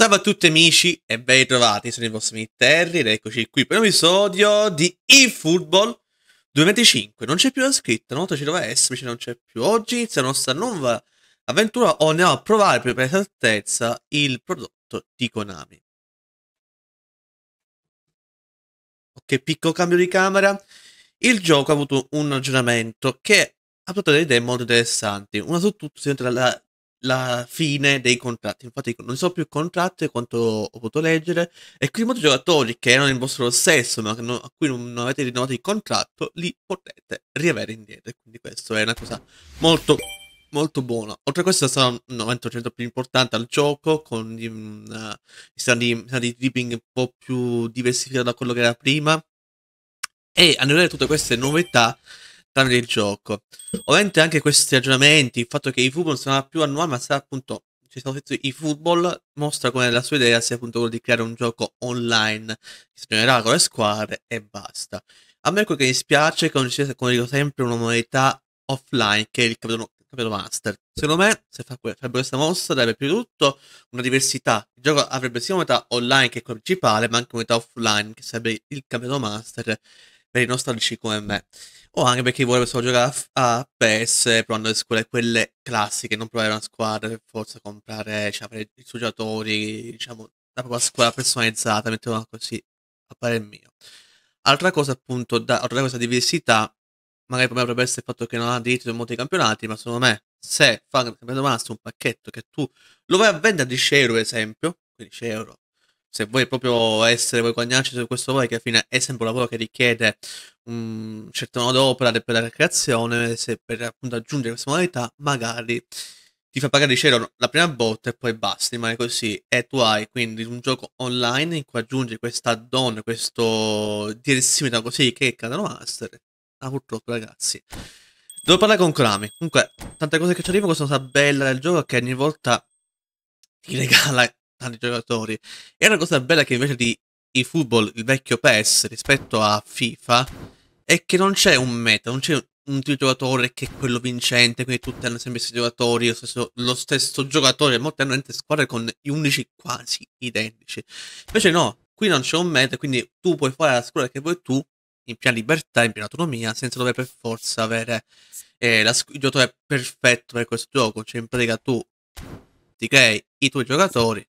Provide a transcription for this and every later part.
Salve a tutti amici e ben ritrovati, sono i vostri amici Terry ed eccoci qui per un episodio di eFootball 2025. Non c'è più la scritta, una volta ci doveva essere, invece non c'è più. Oggi inizia la nostra nuova avventura o andiamo a provare per esattezza il prodotto di Konami. Ok, piccolo cambio di camera. Il gioco ha avuto un aggiornamento che ha portato delle idee molto interessanti. Una su tutte si entra la fine dei contratti. Infatti non so più contratti quanto ho potuto leggere, e quindi molti giocatori che erano in vostro possesso ma a cui non avete rinnovato il contratto li potete riavere indietro, quindi questo è una cosa molto molto buona. Oltre a questo è stato un momento più importante al gioco, con di dribbling un po' più diversificato da quello che era prima, e annullare tutte queste novità tramite il gioco. Ovviamente anche questi aggiornamenti, il fatto che eFootball non sarà più annuale ma sarà appunto, ci sono detto, eFootball mostra come la sua idea sia appunto quella di creare un gioco online che si genererà con le squadre e basta. A me quello che mi spiace che non ci sia, come dico sempre, una modalità offline che è il capitolo master. Secondo me se farebbe questa mossa darebbe più di tutto una diversità. Il gioco avrebbe sia una modalità online che è quella principale, ma anche una modalità offline che sarebbe il capitolo master per i nostalgici come me, o anche perché vuole solo giocare a PES, provando le squadre quelle classiche, non provare una squadra per forza, comprare, cioè, avere i suoi giocatori, diciamo, la propria squadra personalizzata, mettiamola così, a parer mio. Altra cosa appunto, oltre a questa diversità, magari per me potrebbe essere il fatto che non ha diritto in molti campionati, ma secondo me, se fa un campionato master, un pacchetto che tu lo vai a vendere a 10 euro per esempio, 15 euro, se vuoi proprio essere, vuoi guadagnarci su questo, voi che alla fine è sempre un lavoro che richiede un certo modo d'opera per la creazione, se per appunto aggiungere questa modalità magari ti fa pagare 10 euro la prima botta e poi basta, rimane così, e tu hai quindi un gioco online in cui aggiungi questa add-on, questo direzionale così che è Cadano Master. Ma purtroppo ragazzi devo parlare con Konami. Comunque tante cose che ci arrivano, questa cosa bella del gioco che ogni volta ti regala tanti giocatori. E una cosa bella che invece di eFootball, il vecchio PES, rispetto a FIFA, è che non c'è un meta, non c'è un tipo di giocatore che è quello vincente, quindi tutti hanno sempre questi giocatori, lo stesso giocatore, molti hanno squadre con 11 quasi identici. Invece no, qui non c'è un meta, quindi tu puoi fare la squadra che vuoi tu, in piena libertà, in piena autonomia, senza dover per forza avere il giocatore perfetto per questo gioco. Cioè in pratica tu ti crei i tuoi giocatori,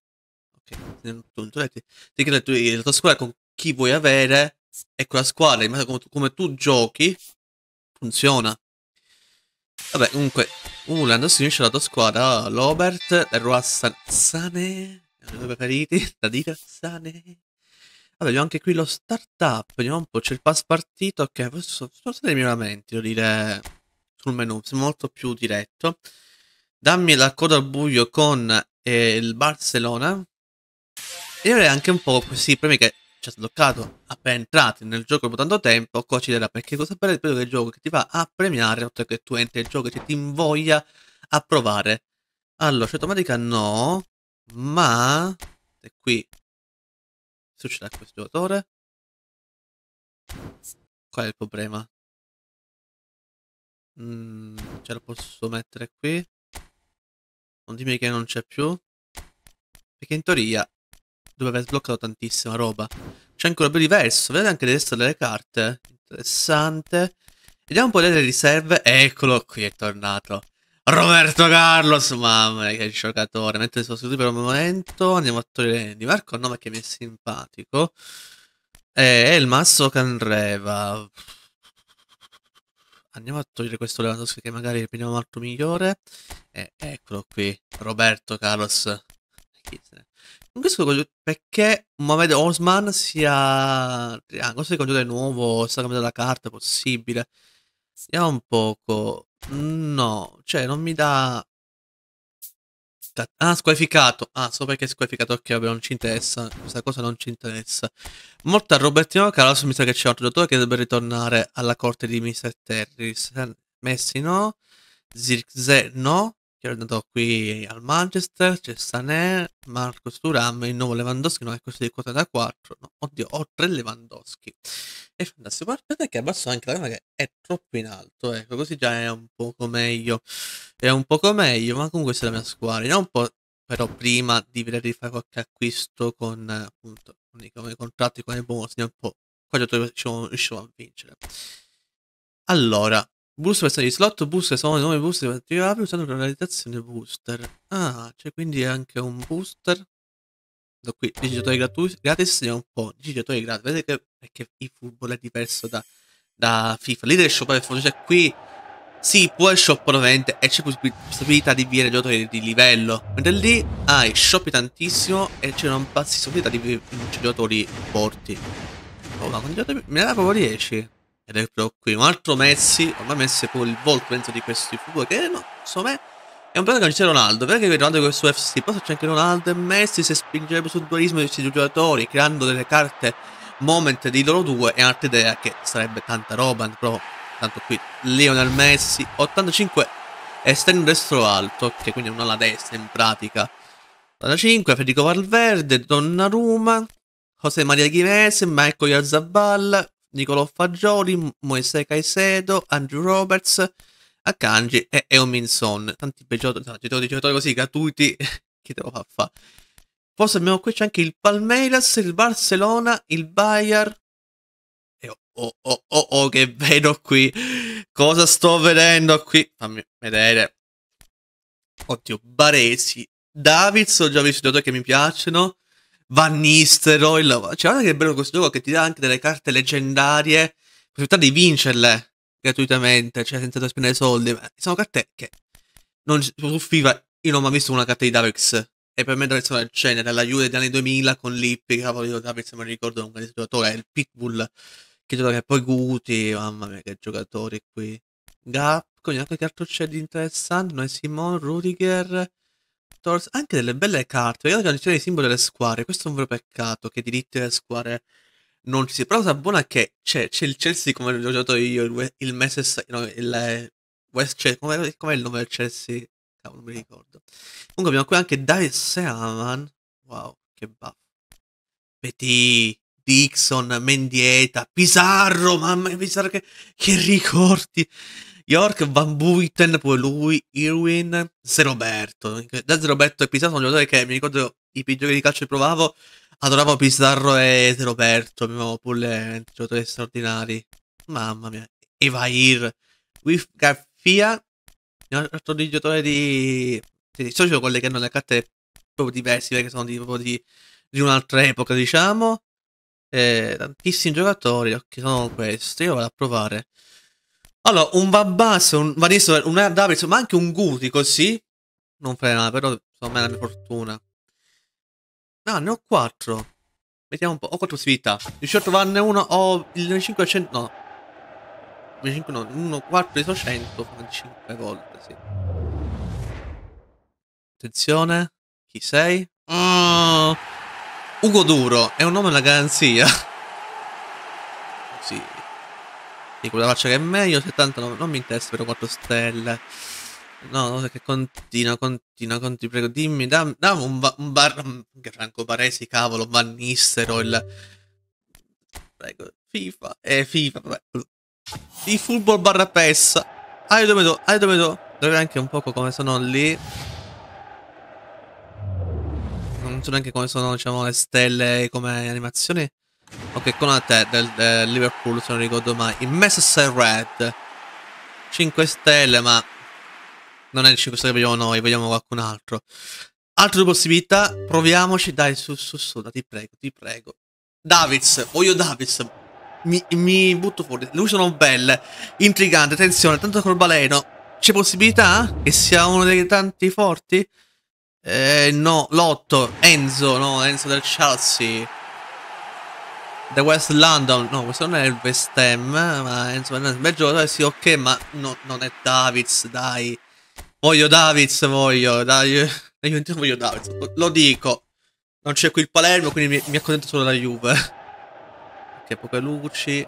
ti crei la tua squadra con chi vuoi avere, e quella squadra in base a come tu giochi funziona. Vabbè, comunque Uland si unisce alla tua squadra Robert, Ruassan, Sane, i due preferiti da dire, Sane. Vabbè, abbiamo anche qui lo startup, vediamo un po', c'è il pass partito, ok, questo sono stati miglioramenti, devo dire, sul menu, sono molto più diretto. Dammi la coda al buio con il Barcelona. E ora anche un po' questi premi che ci ha sbloccato appena entrati nel gioco dopo tanto tempo, qua ci darà, perché cosa bello è il gioco che ti va a premiare, oltre che tu entri nel gioco e ti invoglia a provare. Allora, scelta automatica no, ma e qui succederà a questo giocatore. Qual è il problema? Ce la posso mettere qui? Non dimmi che non c'è più, perché in teoria doveva aver sbloccato tantissima roba. C'è ancora più diverso, vedete anche adesso delle carte, interessante. Vediamo un po' delle riserve, eccolo qui, è tornato Roberto Carlos, mamma mia che giocatore. Mentre sono seduti per un momento, andiamo a togliere Di Marco, il nome che mi è simpatico, è il Masso Canreva. Andiamo a togliere questo Lewandowski che magari prendiamo un altro migliore. Eccolo qui, Roberto Carlos. Non capisco perché Mohamed Osman sia triangolo, se congiunto di nuovo, sta cambiando la carta, è possibile. Vediamo un poco. No, cioè non mi dà. Ah, squalificato. Ah, so perché è squalificato, ok, vabbè, non ci interessa. Questa cosa non ci interessa. Morta Robertino Carlos, mi sa che c'è un altro giocatore che dovrebbe ritornare alla corte di Mr. Terry. Messi no, Zirkzee no, che è andato qui al Manchester. C'è Sané, Marcos Thuram, il nuovo Lewandowski, no, è questo di 44. No, oddio, ho tre Lewandowski. È fantastico, guardate che abbasso anche la gamba che è troppo in alto, ecco, così già è un poco meglio. Ma comunque questa è la mia squadra. Vediamo un po' però prima di vedere di fare qualche acquisto con appunto con i contratti, con i bonus, un po' qua riusciamo a vincere. Allora, booster per stare di slot, booster sono i nuovi booster per attivare usando una realizzazione booster. Ah, c'è quindi anche un booster. Da qui, 10 giocatori gratis, vediamo un po', 10 giocatori gratis, vedete che perché il football è diverso da FIFA. Leadership è forse, cioè qui sì, puoi shop ovviamente e c'è possibilità di avviare giocatori di livello, mentre lì hai shop tantissimo e c'è una possibilità di giocatori forti. Oh, ma con giocatori mi era proprio 10. Ed è proprio qui un altro Messi, ormai Messi è proprio il volto, penso, di questo football, che no, insomma è un problema che non c'è Ronaldo, perché Ronaldo è questo FC, poi c'è anche Ronaldo e Messi, si spingerebbe sul dualismo di questi giocatori, creando delle carte moment di loro due, e un'altra idea che sarebbe tanta roba, però tanto qui Lionel Messi, 85 esterno destro alto, che quindi è una alla destra in pratica, 85, Federico Valverde, Donnarumma, José Maria Ghinese, Michael Yarzabal, Nicolò Fagioli, Moisè Caicedo, Andrew Roberts, Akanji e Heung-min Son. Tanti giocatori così gratuiti che te lo fa fare. Forse abbiamo qui c'è anche il Palmeiras, il Barcelona, il Bayer. E oh, che vedo qui. Cosa sto vedendo qui? Fammi vedere. Oddio, Baresi, Davids, ho già visto giocatori che mi piacciono. Van Nistelrooy, cioè guarda che è bello questo gioco, che ti dà anche delle carte leggendarie, possibilità di vincerle gratuitamente, cioè senza spendere soldi. Ma sono carte che non su FIFA io non ho mai visto una carta di Davids, e per me da persona del genere, la Julie degli anni 2000 con Lippi, cavolo, io Davids me lo ricordo, un grande giocatore, il Pitbull, che gioca, che poi Guti, mamma mia che giocatori qui. Gap, con altro che altro c'è di interessante, noi Simon, Rudiger, anche delle belle carte, vediamo che non ci sono i simboli delle squadre, questo è un vero peccato che i diritti delle squadre non ci sia, però la cosa buona è che c'è il Chelsea come l'ho giocato io, il Manchester, no, il West Chelsea, com'è il nome del Chelsea? Cavolo, non mi ricordo. Comunque abbiamo qui anche David Seaman, wow, che buff, Petit, Dixon, Mendieta, Pizarro, mamma mia, Pizarro che ricordi! York, Van Buiten, poi lui, Irwin, Zé Roberto. Da Zé Roberto e Pizarro sono giocatori che mi ricordo i giochi di calcio che provavo, adoravo Pizarro e Zé Roberto, abbiamo pure giocatori straordinari. Mamma mia, Evair, With Garfia, un altro giocatore di socio, quelle che hanno le carte proprio diverse, perché sono di un'altra epoca, diciamo. Tantissimi giocatori, che sono questi, io vado a provare. Allora, un Van Bass, un Van Nistelrooy, un Davids, ma anche un Guti così. Non fai nada, però secondo me è la mia fortuna. No, ne ho 4. Vediamo un po'. Ho 4 possibilità. 18 vanne 1, ho il 5 a 100. No. 25 no, 1, 4 di 100. Fanno 5 volte, sì. Attenzione. Chi sei? Oh, Ugo Duro. È un nome e una garanzia. Sì. Di quella faccia che è meglio, 79, non mi interessa, però 4 stelle. No, no, che continua, ti prego, dimmi, dammi un Franco Baresi, cavolo, Van Nistelrooy, il... Prego, FIFA, FIFA, vabbè. Di football barra PES. Aiuto, dovrei anche un poco come sono lì. Non so neanche come sono, diciamo, le stelle, come animazioni. Ok, con la te del Liverpool, se non ricordo mai. Il Manchester Red 5 stelle, ma non è il 5 stelle che vogliamo noi, vogliamo qualcun altro. Altre due possibilità, proviamoci. Dai, su, dai, ti prego. Davids, voglio Davids. Mi butto fuori. Lui sono belle, intrigante, attenzione, tanto col baleno. C'è possibilità che sia uno dei tanti forti? No, l'8. Enzo, no, Enzo del Chelsea. The West London, no, questo non è il West Ham, ma insomma, è un bel giocatore, sì, ok, ma no, non è Davids, dai. Voglio Davids, dai, la Juventus voglio Davids, lo dico. Non c'è qui il Palermo, quindi mi accontento solo la Juve. Che poche luci.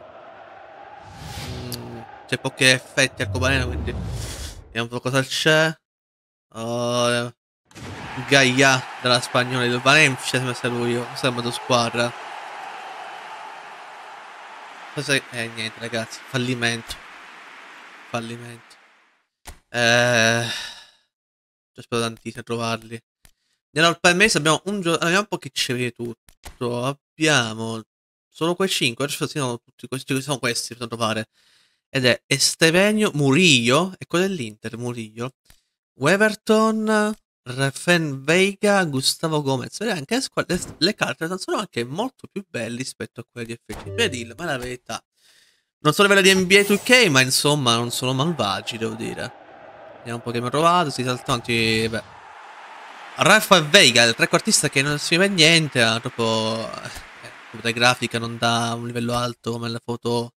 C'è pochi effetti arcobaleno, quindi vediamo un po' cosa c'è. Gaia della Spagnola, il Valencia, sembra sia lui, sembra due squadra. Niente ragazzi, fallimento. Ci spero tantissimo a trovarli. Nella palmese abbiamo un giocatore. Vediamo un po' chi ci vede tutto. Abbiamo solo quei 5. Adesso sono tutti questi. Sono questi, tanto pare. Ed è Estevenio, Murillo. E quello dell'Inter, Murillo. Weverton, Rafael Veiga, Gustavo Gomez. Vedi anche le carte sono anche molto più belle rispetto a quelle di FC24. Ma la verità, non sono livello di NBA 2K, ma insomma non sono malvagi, devo dire. Vediamo un po' che mi ha trovato. Si saltanti. Beh, Rafael Veiga, il trequartista che non si vede niente. Ha troppo. La grafica non dà un livello alto come la foto.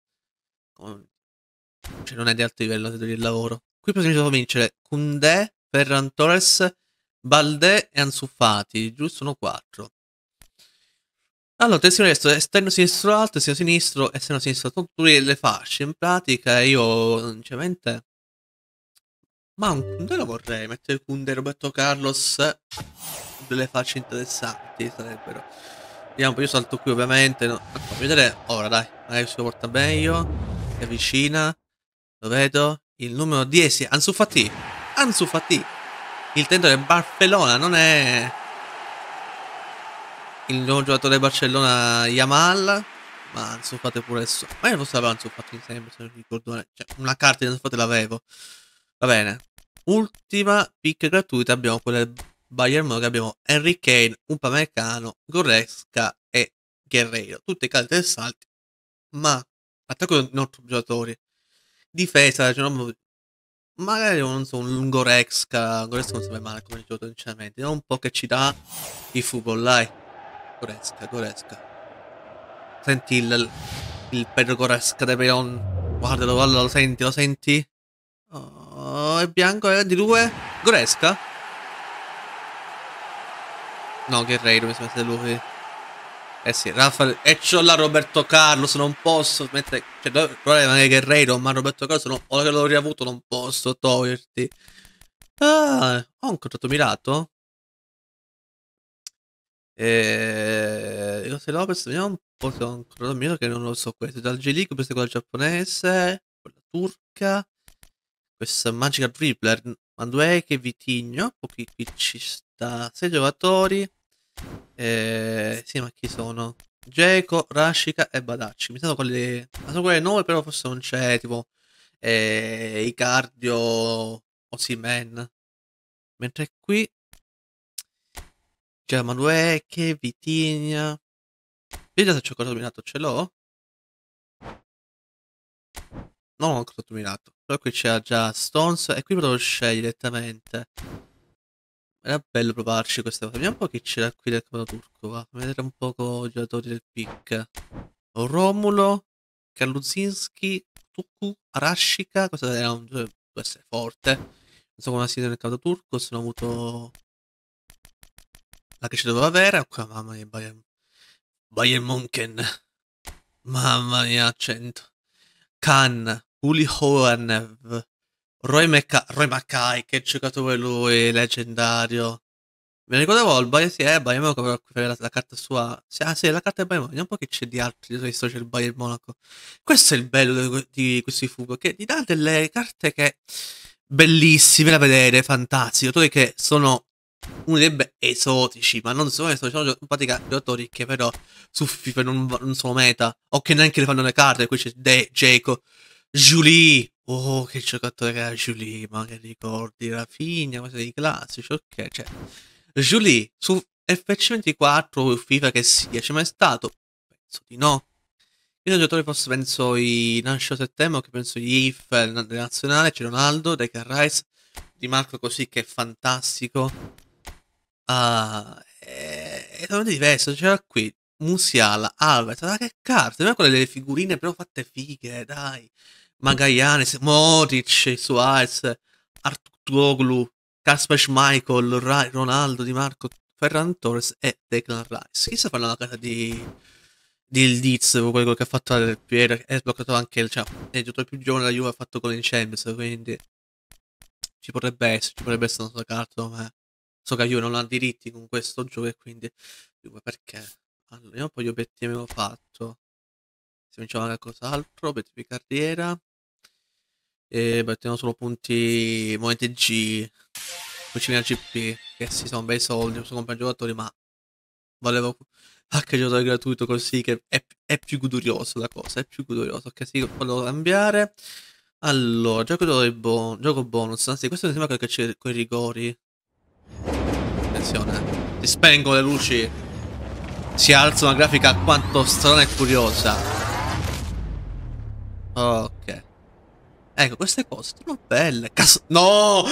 Cioè, non è di alto livello del lavoro. Qui per esempio devo vincere Koundé, Ferran Torres, Baldé e Ansuffati. Giusto, sono 4. Allora, terzino destro, esterno sinistro alto, esterno sinistro alto. Tutte le fasce in pratica. Io, sinceramente, ma un Koundé lo vorrei. Mettere Koundé, Roberto Carlos, delle facce interessanti sarebbero. Vediamo un po', io salto qui ovviamente. No, fammi vedere ora, dai. Magari si lo porta meglio. Si avvicina. Lo vedo. Il numero 10, Ansuffati. Ansuffati. Il tento del Barcellona, non è il nuovo giocatore del Barcellona, Yamal. Ma Ansuffati pure adesso. Ma io non sapevo Ansuffati sempre, se non ricordo bene. Cioè, una carta di Ansuffati l'avevo. Va bene, ultima pick gratuita abbiamo quella del Bayern, che abbiamo Henry Kane, Upamecano, Goresca e Guerrero. Tutte carte e salti, ma attacco di 8 giocatori. Difesa, cioè non... magari non so, un Goresca non sarebbe male come giocatore sinceramente. Vediamo un po' che ci dà il football, dai. Goresca. Senti il Pedro Goresca de Peon. Guardalo, guardalo, lo senti, lo senti? Oh, è bianco, è di 2. Goresca? No, Guerrero mi si mette lui. Eh sì, Raffaele. E c'ho là Roberto Carlos, non posso mettere... Cioè, dovrei rimanere Guerrero, ma Roberto Carlos, no, ora che l'ho riavuto, non posso toglierti. Ah, ho un contratto mirato? Io se Lopez, vediamo un po' se ho un contratto mirato, che non lo so questo. Dal G-League, questo è quello giapponese, quella turca. Questa magica dribbler, Manduè che Vitigno, pochi qui ci sta, 6 giocatori, sì ma chi sono? Dzeko, Arashika e Badacci, mi sono quelle, ma sono quelle 9 però forse non c'è tipo Icardio o Simen, mentre qui c'è Manduè che Vitigno, vediamo se c'è qualcosa dominato, ce l'ho? No, non ho ancora dominato. Però qui c'era già Stones e qui potevo scegliere direttamente. Era bello provarci questa cosa. Vediamo un po' chi c'era qui del campionato turco. Va. Fammi vedere un po' i giocatori del pick. Romulo, Kaluzinski, Tuku, Arashika. Questo era un gioco, può essere forte. Non so come la si vede nel campionato turco. Se non ho avuto la che ci doveva avere. Qua, mamma mia, Bayern Munchen. Mamma mia, 100. Khan, Uli Hoanev, Roy Mackay, che giocatore lui, leggendario. Mi ricordavo il Bayer, sì, è Bayer Monaco, però la carta sua... Ah sì, la carta è Bayer Monaco, vediamo un po' che c'è di altri, visto c'è il Bayer Monaco. Questo è il bello di questi football, che gli dà delle carte che... bellissime da vedere, fantastiche, giocatori che sono... uno direbbe esotici, ma non sono esotici, sono in pratica giocatori che però su FIFA non sono meta, o che neanche le fanno le carte. Qui c'è Dzeko, Julie, oh che giocatore che era Julie, ma che ricordi, Rafinha, questi dei classici, ok, cioè Julie su FC24 o FIFA che sia, c'è mai stato? Penso di no. Io giocatore forse penso i nasce settembre, che penso gli IF nazionale, c'è Ronaldo, Declan Rice, Di Marco così che è fantastico. Ah, è totalmente diverso. C'era qui Musiala, Alves, ma che carte, non è quelle delle figurine però fatte fighe, dai. Magallanes, Modric, Suarez, Artugoglu, Kasper Schmeichel, Ronaldo, Di Marco, Ferran Torres e Declan Rice. Chissà fanno la carta di il Diz, quello che ha fatto del Piero, è sbloccato anche il, cioè, è il giocatore più giovane della Juve, ha fatto con il Champions, quindi ci potrebbe essere una sua carta, ma so che io non ho diritti con questo gioco e quindi perché? Allora, vediamo un po' gli obiettivi che avevo fatto. Se vinciamo anche qualcos'altro, obiettivi carriera. E battiamo solo punti, momenti G, 5.000 GP. che si sono bei soldi, sono comprati giocatori, ma volevo anche giocatore gratuito, così che è più godurioso la cosa, è più godurioso. Ok, sì, volevo cambiare. Allora, gioco bonus, anzi questo mi sembra che c'è quei rigori. Attenzione, si spengono le luci, si alza una grafica quanto strana e curiosa. Ok, ecco, queste cose sono belle. No,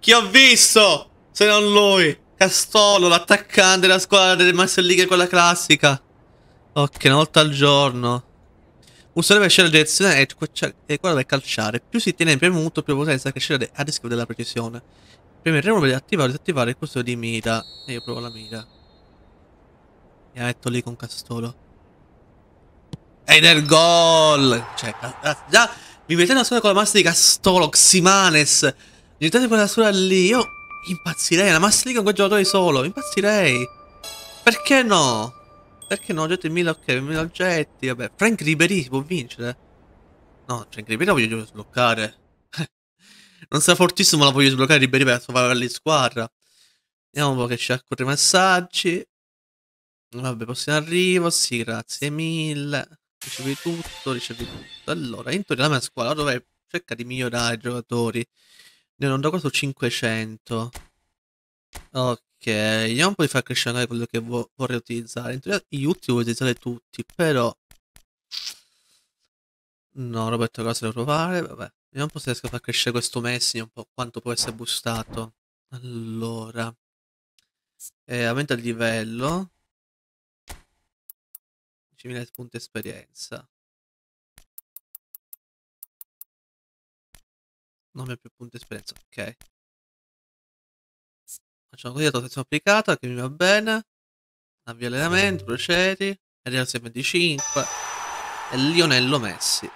chi ho visto se non lui? Castolo, l'attaccante della squadra delle Master League, quella classica. Ok, una volta al giorno. Usare per scegliere la direzione e quella per calciare. Più si tiene in premuto, più potenza cresce a rischio della precisione. Premeremo per attivare o disattivare il costo di mira. E io provo la mira. E la metto lì con Castolo. Ed è il gol! Cioè, già mi mettete una squadra con la massa di Castolo, Ximanes. Gettate quella squadra lì. Io impazzirei. La massa lì con quel giocatore solo. Impazzirei. Perché no? Perché no? Oggetti 1000, ok, 1000 oggetti, vabbè. Frank Ribery si può vincere? No, Frank Ribery la voglio sbloccare. Non sarà fortissimo, la voglio sbloccare Ribery per salvare la squadra. Vediamo un po' che ci accorre i messaggi. Vabbè, prossimo arrivo, sì, grazie mille. Ricevi tutto, ricevi tutto. Allora, intorno alla mia squadra, dovrei cercare di migliorare i giocatori. Ne ho da questo 500. Ok. Vediamo un po' di far crescere quello che vorrei utilizzare. Gli ultimi voglio utilizzare tutti, però no, Roberto Carlos devo provare. Vabbè, vediamo un po' se riesco a far crescere questo Messi, un po' quanto può essere boostato. Allora, aumenta il livello, 10.000 punti esperienza. Non mi ha più punti esperienza, ok. Facciamo così la rotazione applicata, che mi va bene. Avvia allenamento, procedi. Arriva al 25. E Lionel Messi.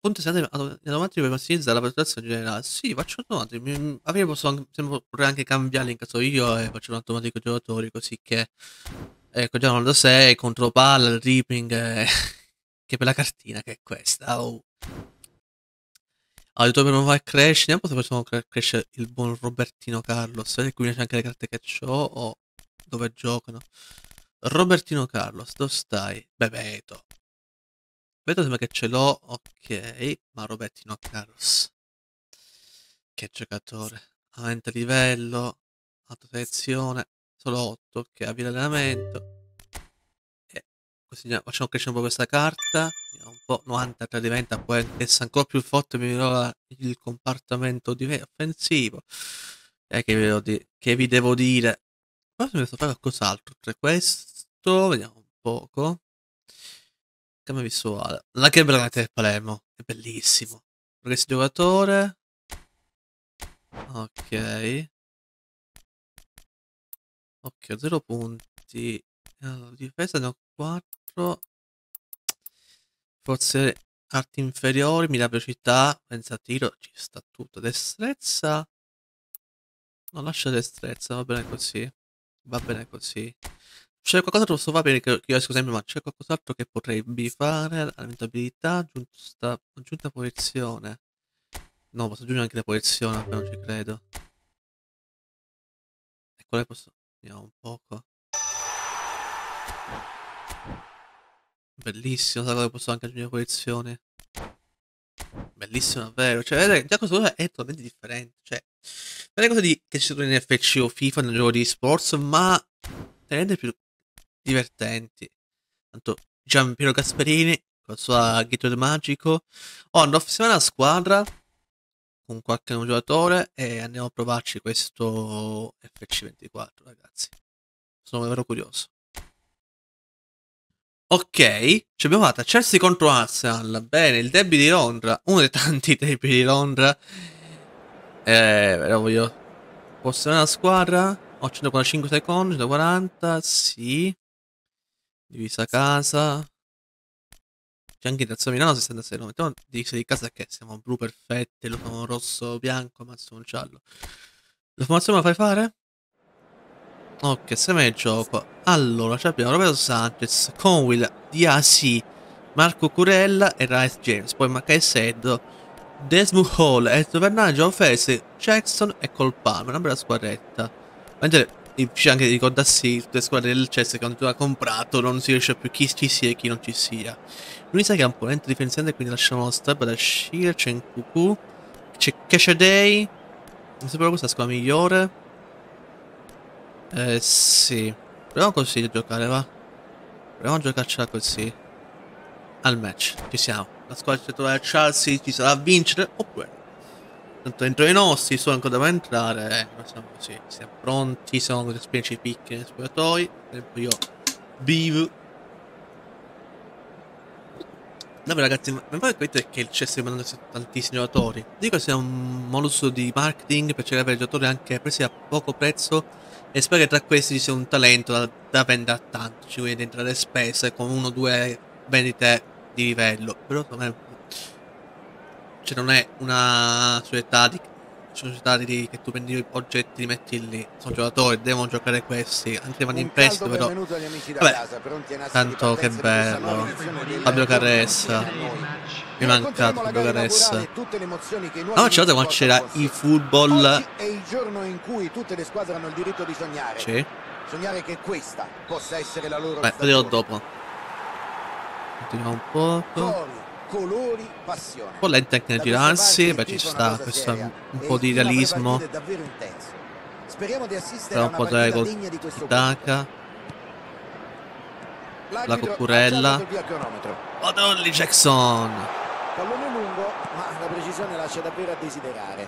Punto 60 automatico per massimizzare la valutazione generale. Sì, faccio automatico. Avrei posso vorrei anche cambiarli in caso io e faccio un automatico giocatori, così che ecco già 96, contropalla, il ripping. Che bella cartina che è questa. Oh. Aiuto per non far crescere, vediamo se possiamo crescere il buon Robertino Carlos. E qui c'è anche le carte che ho o dove giocano. Robertino Carlos, dove stai? Bebeto. Bebeto sembra che ce l'ho, ok. Ma Robertino Carlos, che giocatore. Aumenta livello, autoselezione, solo 8, ok. Avvia l'allenamento. E così facciamo crescere un po' questa carta. Un po' 93 diventa, poi è ancora più forte, mi migliora il comportamento offensivo. Che vi devo dire? Però se mi sto a fare qualcos'altro tra questo, vediamo un poco. Cambio visuale. La che bella carta del Palermo, è bellissimo. Progressi giocatore. Ok. Ok, 0 punti. Allora, difesa ne ho 4. Forse arti inferiori, mira velocità, pensa tiro, ci sta tutto. Destrezza. Non lascia destrezza, va bene così. Va bene così. C'è qualcosa che posso fare perché io esco sempre, ma c'è qualcos'altro che potrei bifare. Lamentabilità, aggiunta posizione. No, posso aggiungere anche la posizione, però non ci credo. E quale posso... Vediamo un poco. Bellissimo, sai cosa posso anche aggiungere posizione. Bellissimo davvero. Cioè, vedete, già questa cosa è totalmente differente. Cioè, non è cosa di, che ci sono in FC o FIFA nel gioco di sports, ma le rende più divertenti. Tanto Giampiero Gasperini con la sua ghetto magico. Andrò a fissare la squadra con qualche nuovo giocatore e andiamo a provarci questo FC24, ragazzi. Sono davvero curioso. Ok, ci abbiamo fatta Chelsea contro Arsenal. Bene, il derby di Londra. Uno dei tanti derby di Londra. Però voglio possedere una squadra. Ho 145 secondi, 140. Sì. Divisa casa. C'è anche Terzo Milano 66. No, mettiamo divisa di casa che siamo blu perfette. Lo fanno rosso, bianco, massimo giallo. La formazione me la fai fare? Ok, se me ne gioco. Allora, abbiamo Roberto Sanchez, Conwell, Diasi, Marco Curella e Rice James. Poi Macaicedo, Desmond Hall, Enzo Fernandes, Fese, Jackson e Cole Palmer, una bella squadretta. Ma c'è anche di ricordarsi tutte le squadre del Chelsea che quando ha comprato non si riesce più chi ci sia e chi non ci sia. Lui sa che è un ponente difensante, quindi lasciamo stare per uscire. C'è Nkunku, c'è Cashaday. Non so però questa squadra migliore. Sì. Proviamo così a giocare, va. Proviamo a giocarcela così. Al match, ci siamo. La squadra che troverà Chelsea ci sarà a vincere oppure tanto dentro i nostri, sono ancora da entrare. Siamo così, siamo pronti, siamo con le specie picche nei spogliatoi. Io vivo. Vabbè ragazzi, ma voi capite che il CES sta mandando tantissimi giocatori. Dico che sia un mollusco di marketing per cercare giocatori anche presi a poco prezzo. E spero che tra questi ci sia un talento da vendere a tanto. Ci vuole dentro le spese con 1 o 2 vendite di livello, però non è, cioè non è una società di che tu prendi gli oggetti li metti lì, sono giocatori, devono giocare questi, anche vanno in prestito però, vabbè, tanto che bello, Fabio Caressa, mi è mancato Fabio Caressa, no c'è quando c'era eFootball, è il giorno in cui tutte le squadre hanno il diritto di sognare, sì. Sognare che questa possa essere la loro, beh, lo dirò dopo. Continuiamo un poco. Colori, passione. Un po' lento anche nel girarsi, beh ci sta, questo è un po' di realismo. Però un po' dai col Taka. La coccurella. Odolli Jackson. Pallone lungo, ma la precisione lascia davvero a desiderare.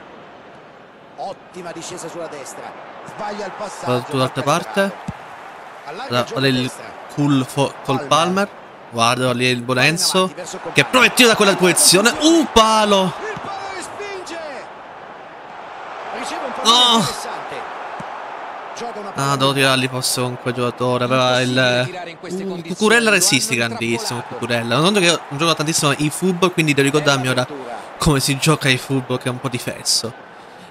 Ottima discesa sulla destra. Sbaglia il passaggio. Dall'altra parte. Guarda il cool col Palmer. Guarda lì il Bonenzo che è promettito da quella posizione. Palo! Il palo che spinge! Riceve un pallone interessante. Ah, devo tirarli forse con quel giocatore. Aveva il Cucurella resisti grandissimo. Cucurella. Non so che non gioco tantissimo i football, quindi devo ricordarmi ora come si gioca i football, che è un po' difesso.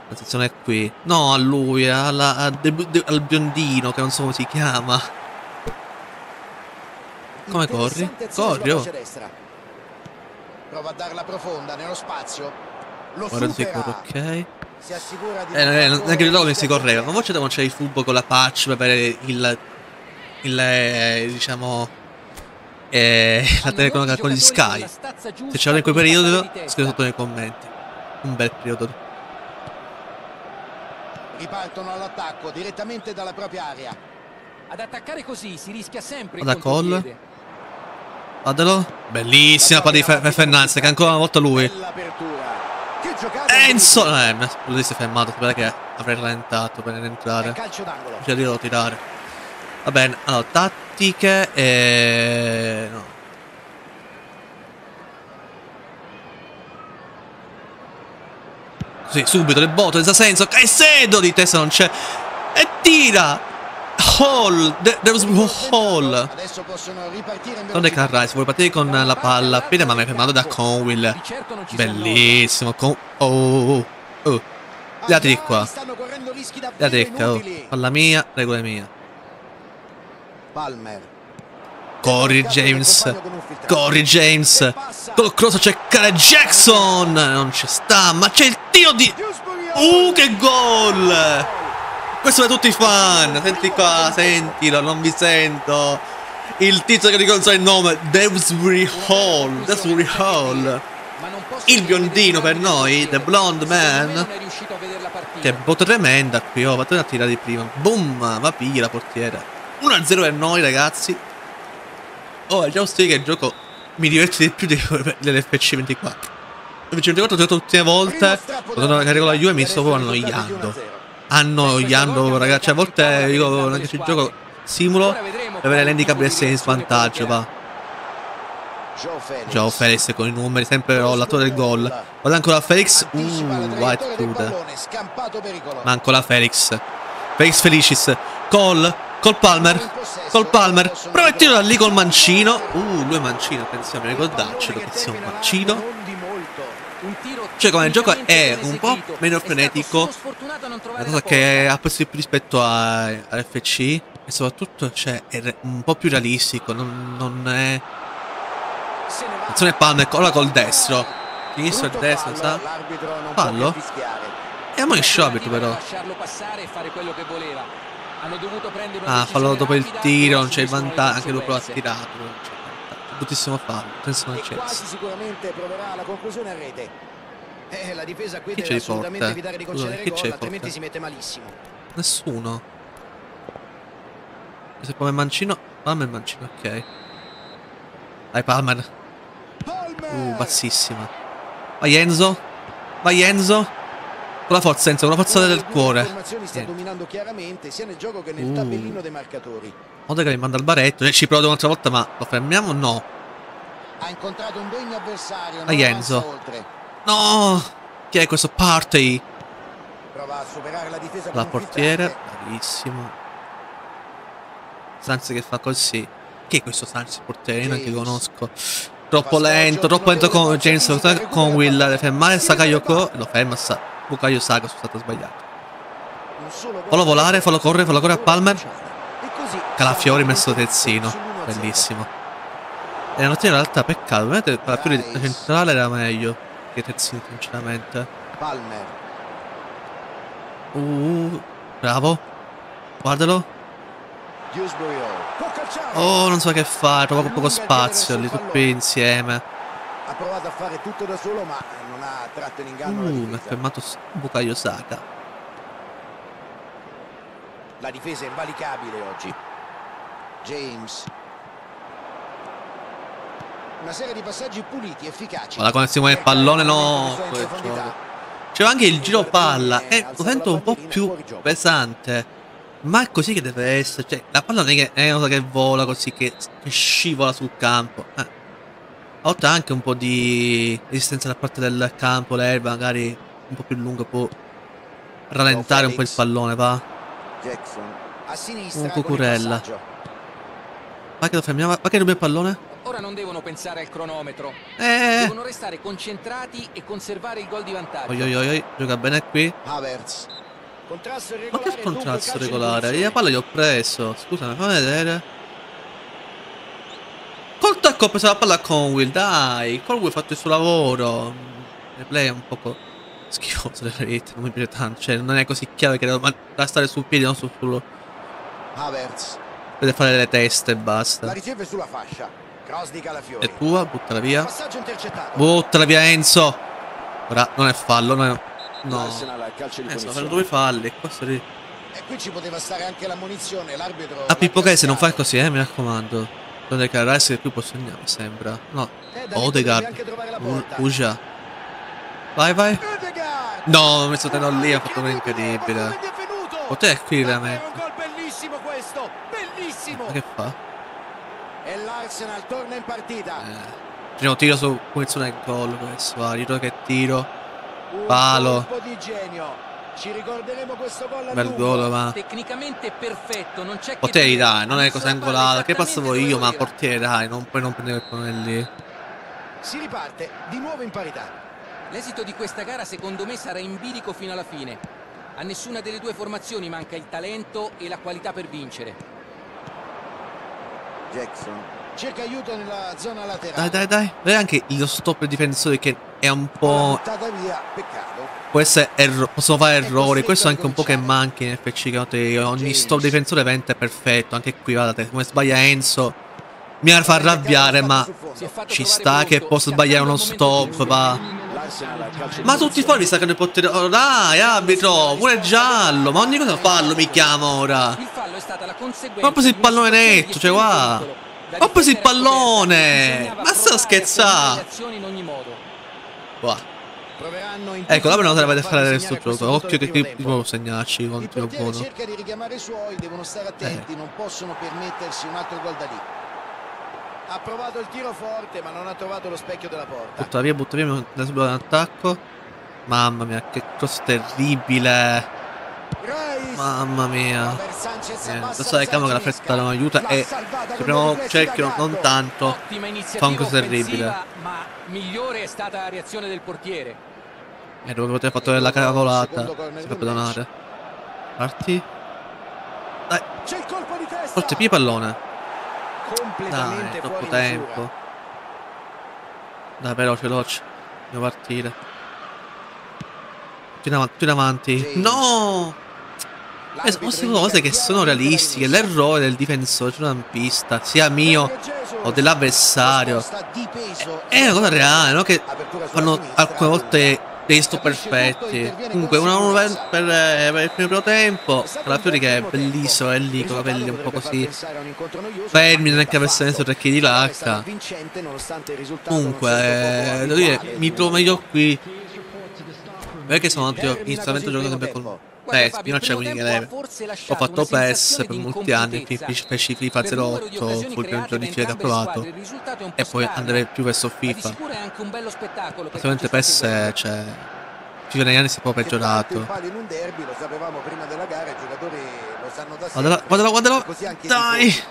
La sezione è qui. No, a lui, al biondino che non so come si chiama. Come corri? Corri, oh. Prova a darla profonda nello spazio. Lo ora sicuro, ok. Si assicura di non è che lo si correva. Ma voi c'è da il football con la patch per avere il diciamo la telecronaca con gli Sky. Se c'era in quel periodo, scrivete sotto nei commenti. Un bel periodo. Ripartono all'attacco direttamente dalla propria area. Ad attaccare così si rischia sempre. Vada Call. Guardalo. Bellissima palla di Fernandes, che ancora una volta lui. Enzo! Lui si è fermato, perché avrei rallentato per entrare. Cioè, devo tirare. Va bene, allora, tattiche e... no. Così, subito, le botte, senza senso. Caicedo di testa non c'è. E tira! Hall, Hall. Non Declan Rice, vuole partire con la palla appena, ma mi è fermato da Conwell. Bellissimo. Oh. Date di qua. Date qua, oh. Palla mia, regola mia. Corri James. Corri James. Col cross c'è Cara Jackson. Non ci sta, ma c'è il tiro di... che gol! Questo è da tutti i fan, senti qua, sentilo, non vi sento. Il tizio che ricorda il nome, Davids Hall, il biondino per noi, the blonde man. Che botta tremenda qui, ho fatto una tirata di prima. Boom, va via la portiera. 1-0 per noi ragazzi. Oh, già che il gioco mi diverte di più dell'FC24. L'FC24 ho giocato tutte le volte, quando carico la Juve mi sto proprio annoiando. Annoiando ragazzi, a volte io anche se gioco simulo per avere l'handicap essere in svantaggio, va. Joao Felix con i numeri, sempre l'attore del gol. Guarda ancora Felix, White Hood. Ma ancora Felix Felicis, col Palmer, prova il tiro da lì col mancino. Lui è mancino, attenzione, ricordarcelo che sia un mancino. Cioè come il gioco è un po' meno frenetico, la cosa che ha più rispetto all'FC e soprattutto cioè, è un po' più realistico, non è... Attenzione Palmer, ora col destro. Sinistro e destra, sa? Fallo? E a me sciopero però. Ah, fallo dopo il tiro, non c'è il vantaggio. Anche dopo l'ha tirato. Bruttissimo fallo. Penso al Chelsea. Sicuramente proverà la conclusione a rete. La difesa qui deve assolutamente evitare di concedere gol, altrimenti si mette malissimo. Nessuno. Se poi Mancino. Palmer Mancino, ok. Dai Palmer. Bassissima. Vai Enzo. Vai Enzo. Con la forza Enzo, con la forza del cuore. Sta dominando chiaramente sia nel gioco che nel tabellino dei marcatori. Odega che manda il baretto, ci provo un'altra volta, ma lo fermiamo o no? Ha incontrato un degno avversario. Vai Enzo. Oltre. No! Chi è questo party? Prova a superare la difesa. La portiere, bravissimo. Sanz che fa così. Chi è questo Sanz portiere? Io neanche conosco. Troppo lento con James, con Will. Fermare Sakayoko. Lo ferma Bukayo Saka, sono stato sbagliato. Fallo volare, fallo correre a Palmer. Calafiori messo terzino. Bellissimo. E la notte in realtà peccato, vedete, Calafiori centrale era meglio. Terzino sinceramente. Palmer. Bravo. Guardalo. Oh, non so che fare, troppo poco spazio lì tutti insieme. Ha provato a fare tutto da solo, ma non ha tratto in inganno la difesa. Mi ha fermato Bukayo Saka. La difesa è invalicabile oggi. James. Una serie di passaggi puliti, efficaci. Ma la connessione del pallone no. C'era anche il giro palla. Lo sento un po' più pesante. Ma è così che deve essere. Cioè, la palla non è che è una cosa che vola così, che scivola sul campo. A volte anche un po' di resistenza da parte del campo, l'erba magari un po' più lunga può rallentare un po' il pallone, va? Un Cucurella. Ma che lo fermiamo? Ma che rubiamo il pallone? Ora non devono pensare al cronometro. Devono restare concentrati e conservare il gol di vantaggio. Gioca bene qui. Havertz. Ma che contrasto regolare? La palla gli ho preso. Scusami, fammi vedere. Col tacco ho preso la palla con Will. Dai, con Will ha fatto il suo lavoro. Il play è un poco schifoso, la verità. Non mi piace tanto. Cioè, non è così chiaro che da stare sul piede, non sul culo. Havertz. Deve fare le teste e basta. La riceve sulla fascia. È tua, buttala via. Buttala via Enzo. Ora non è fallo, non è... No. Enzo, fanno due falli. E qui ci poteva stare anche la munizione, l'arbitro. A Pippo Case non fai così, mi raccomando. Non è che Rice che qui può segnare, sembra. No. Odegaard. Uja. Vai. No, ho messo Teno lì, ha fatto un incredibile. Pot'è qui veramente. Ma che fa? E l'Arsenal torna in partita. Primo tiro su punizione e gol. Questo va, ritiro che tiro. Palo. Ci ricorderemo questo gol. Bel gol, ma tecnicamente perfetto. Non c'è potevi, dai, non è cosa angolata. Che passavo io, ma portiere, dai, non prendere il pallone lì. Si riparte di nuovo in parità. L'esito di questa gara secondo me sarà in bilico fino alla fine. A nessuna delle due formazioni manca il talento e la qualità per vincere. Jackson cerca aiuto nella zona laterale. Dai. Vedi anche lo stop difensore che è un po'. Possono fare errori. Questo è anche un po' che manchi in FC. Ogni stop difensore vente è perfetto. Anche qui, guardate, come sbaglia Enzo. Mi fa arrabbiare, ma ci sta che posso sbagliare uno stop. Ma tutti fuori staccano il portiere. Oh, dai, arbitro, pure giallo. Ma ogni cosa fallo mi chiama ora. Ma ho preso il pallone netto, cioè qua. Ho preso il pallone. Ma sta scherzando. Qua. Ecco, la prima cosa deve fare adesso gioco. Occhio che qui devo segnarci con il tiro buono. Cerca di richiamare i suoi, devono stare attenti, non possono permettersi un altro gol da lì. Ha provato il tiro forte, ma non ha trovato lo specchio della porta. Butta via, mi dà subito un attacco. Mamma mia, che cosa terribile. Mamma mia. Adesso diciamo che la fretta non aiuta e il primo cerchio non tanto. Fa un cosa terribile. Ma migliore è stata la reazione del portiere. Dove poter fatto della cavolata. Si fa perdonare. Parti. Dai. Forse più pallone. Dai, troppo tempo. Dai, veloce. da partire. Più davanti. No! Sono cose che sono realistiche. L'errore del difensore centrocampista, sia mio o dell'avversario, è una cosa reale, no? Che fanno alcune volte dei stop perfetti. Comunque 1-1 per il primo tempo. La Fiori che è bellissimo, è lì con i capelli un po' così fermi, neanche per senso perché di lacca. Comunque devo dire, mi trovo meglio qui perché sono anche inizialmente gioco sempre con PES, fino a c'è un inglese. Ho fatto PES per molti anni, feci FIFA 08, fu il primo giorno di FIFA approvato e poi andrei più verso FIFA. Praticamente PES è, cioè, più negli anni si è un po' peggiorato. Guardala, guardala, guardala, dai!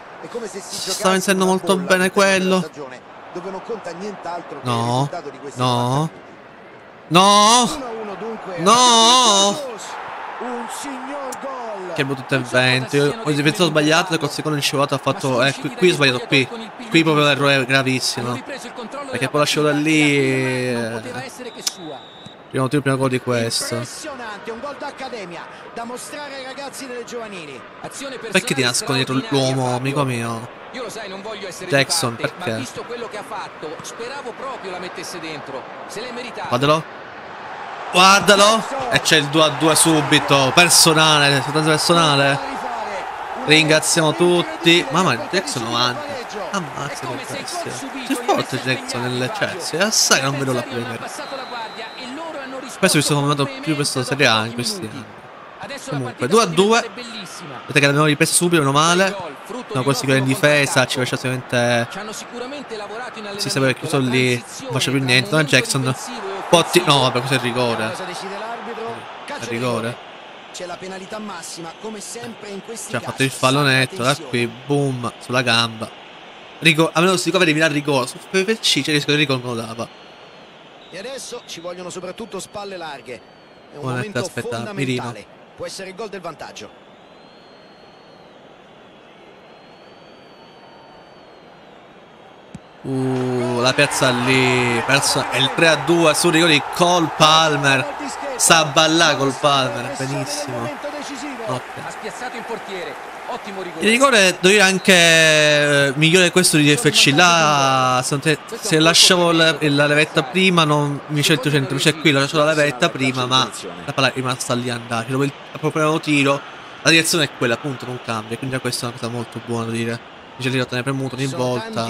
Stava vincendo molto bene quello. No, no, no, no! Che brutto intervento. Io ho pensato sbagliato e col secondo incivolato ha fatto. Qui ho sbagliato. Qui proprio l'errore gravissimo. Perché poi lasciato da lì. Primo gol di questo. Perché ti nascono dietro l'uomo, amico mio? Io lo sai, non voglio essere Jackson, perché? Ma visto quello che ha fatto, speravo proprio la mettesse dentro. Se l'è meritato. Guardalo. Guardalo. E c'è il 2-2 subito. Personale, soltanto personale. Ringraziamo tutti. Mamma mia, Jackson 90. Ammazza che bestia. C'è forte Jackson nel Chelsea. Assai non vedo la Premier. Penso che sono momento più questo Serie A in questi anni. Comunque, 2-2. Vedete che l'abbiamo ripreso subito, meno male. No, questi che in difesa ci faceva sicuramente. Si sapeva che chiuso lì. Non faceva più niente. Non Jackson. Potti. No, vabbè, questo è il rigore. Il rigore. C'è la penalità massima, come sempre in questi casi. Ci ha fatto il pallonetto, da qui, boom, sulla gamba. Rigo, a meno si dico veniva il rigore. Su PFC c'è il rischio che il rigore non lo dava. E adesso ci vogliono soprattutto spalle larghe. È un momento fondamentale. Può essere il gol del vantaggio. La piazza lì, è il 3-2 sul rigore di Cole Palmer. Sta a ballare Cole Palmer, benissimo. Ha spiazzato il portiere. Ottimo rigore. Il rigore devo dire anche migliore questo di FC. Là se lasciavo la levetta prima non mi scelto il centro, invece qui lascio la levetta prima, ma la palla è rimasta lì andata. Dopo il proprio tiro la direzione è quella, appunto, non cambia, quindi questa è una cosa molto buona da dire. Dice di tenere premuto ogni volta.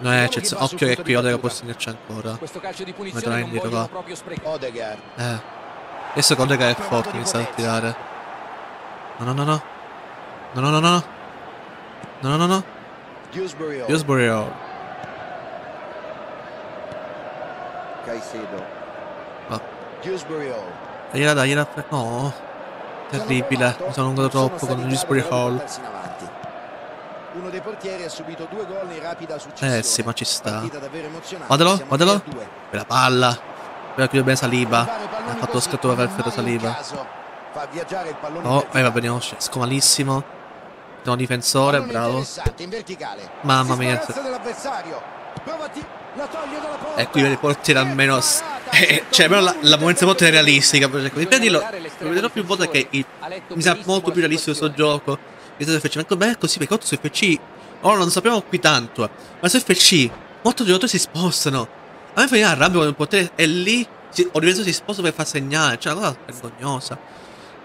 No, è eccezione. Occhio che qui Odegaard può segnarci ancora. Questo calcio di punizione indietro va. Adesso che Odegaard è forte, mi sa tirare. No, no, no, no. No, no, no, no. No, no, no, no. Dewsbury Hall. Caicedo. Va. Dewsbury Hall. Dagliela, dagliela. No. Terribile. Mi sono allungato troppo con Dewsbury Hall. Uno dei portieri ha subito due gol in rapida successione. Sì, ma ci sta. Guardalo, guardalo. Bella palla. Quella qui è bene Saliba. Ha fatto lo scatto perfetto Saliba. Oh, va bene, esco malissimo. No, difensore, bravo. Mamma mia. E qui vedi il portiere almeno. Cioè, però la movenza di portiere è realistica. Prendilo. Lo vedrò più volte che mi sa molto più realistico questo gioco. Beh, così perché su FC ora non sappiamo qui tanto, ma su FC molti giocatori si spostano. A me fa arrabbia quando il potere è lì o diverso si sposta per far segnare, cioè una cosa vergognosa.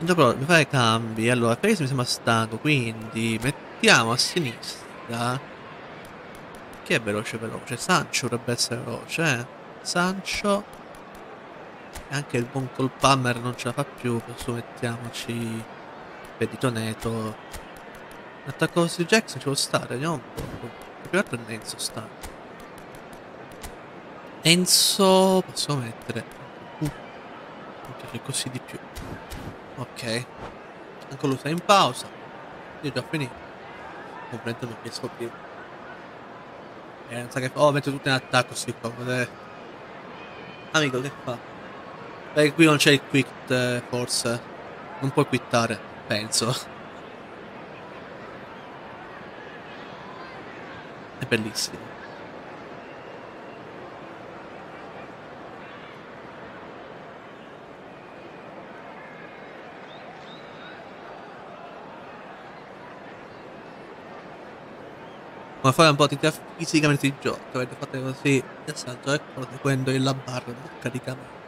Però mi fai cambi. Allora perché mi sembra stanco, quindi mettiamo a sinistra che è veloce veloce. Sancho dovrebbe essere veloce, eh? Sancho e anche il buon Cole Palmer non ce la fa più, adesso mettiamoci Pedito Neto. L'attacco su Jackson ci può stare, vediamo un po'. Più altro Enzo sta. Enzo possiamo mettere. Non piace così di più. Ok. Anche lui sta in pausa. Io già finito. Completamente non riesco più. Non sa che fa. Oh, metto tutto in attacco sti qua. Amico che fa? Perché qui non c'è il quit forse. Non puoi quittare, penso. È bellissimo. ma fare un po' di attività fisica mentre si gioca. Avete fatto così nel senso, ecco, seguendo la barra del caricamento.